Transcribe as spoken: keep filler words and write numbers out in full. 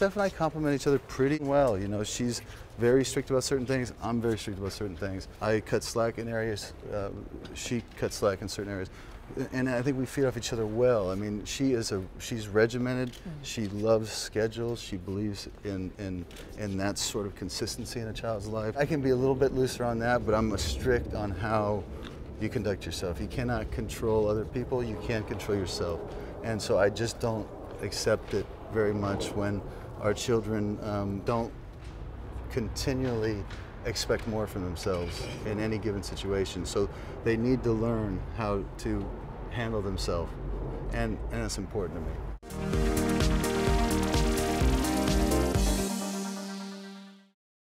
Steph and I complement each other pretty well. You know, she's very strict about certain things. I'm very strict about certain things. I cut slack in areas. Uh, she cuts slack in certain areas. And I think we feed off each other well. I mean, she is a she's regimented. Mm-hmm. She loves schedules. She believes in in in that sort of consistency in a child's life. I can be a little bit looser on that, but I'm strict on how you conduct yourself. You cannot control other people. You can't control yourself. And so I just don't accept it very much when our children um, don't continually expect more from themselves in any given situation. So they need to learn how to handle themselves, and, and that's important to me.